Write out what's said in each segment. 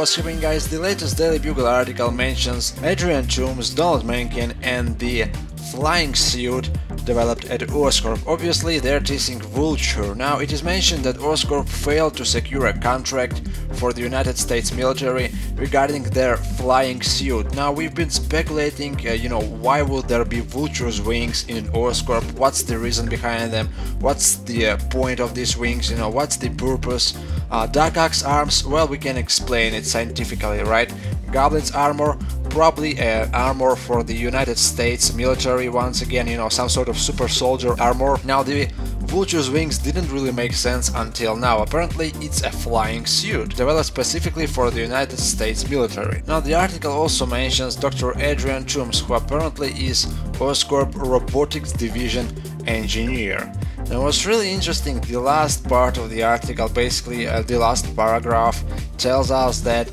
was giving us the latest Daily Bugle article mentions Adrian Toomes, Donald Menken and the flying suit developed at Oscorp. Obviously they're teasing Vulture. Now it is mentioned that Oscorp failed to secure a contract for the United States military regarding their flying suit. Now we've been speculating, why would there be Vulture's wings in Oscorp? What's the reason behind them? What's the point of these wings? What's the purpose? Dark Axe arms, well, we can explain it scientifically, right? Goblin's armor, probably armor for the United States military, once again, some sort of super soldier armor. Now the Vulture's wings didn't really make sense until now. Apparently it's a flying suit developed specifically for the United States military. Now the article also mentions Dr. Adrian Toomes, who apparently is Oscorp Robotics Division engineer. Now what's really interesting, the last part of the article, basically the last paragraph, tells us that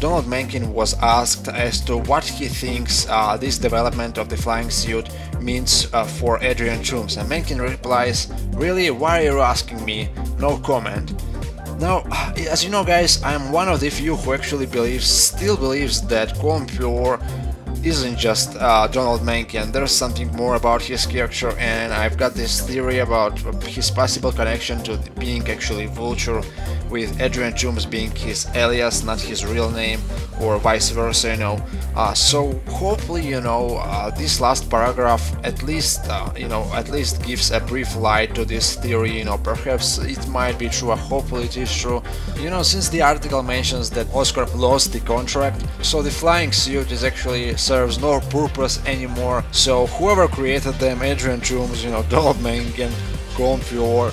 Donald Menken was asked as to what he thinks this development of the flying suit means for Adrian Toomes, and Menken replies, "Really? Why are you asking me? No comment." Now, as you know guys, I'm one of the few who actually still believes that Compure isn't just Donald Menken. There's something more about his character, and I've got this theory about his possible connection to being actually Vulture, with Adrian Toomes being his alias, not his real name, or vice versa, so hopefully, this last paragraph at least gives a brief light to this theory, perhaps it might be true, hopefully it is true. Since the article mentions that Oscorp lost the contract, so the flying suit is actually serves no purpose anymore, so whoever created them, Adrian Toomes, Donald Menken, Compure,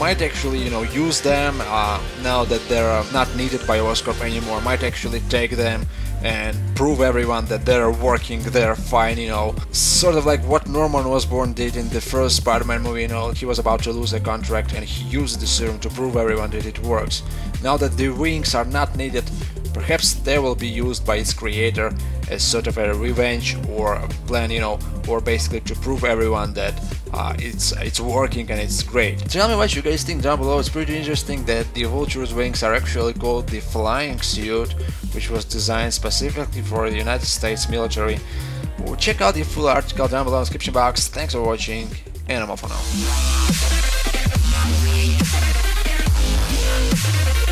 might actually, use them now that they're not needed by Oscorp anymore, might actually take them and prove everyone that they're working, they're fine, sort of like what Norman Osborn did in the first Spider-Man movie, he was about to lose a contract and he used the serum to prove everyone that it works. Now that the wings are not needed, perhaps they will be used by its creator as sort of a revenge or a plan, or basically to prove everyone that it's working and it's great. Tell me what you guys think down below. It's pretty interesting that the Vulture's wings are actually called the flying suit, which was designed specifically for the United States military. Check out the full article down below in the description box. Thanks for watching, and I'm off for now.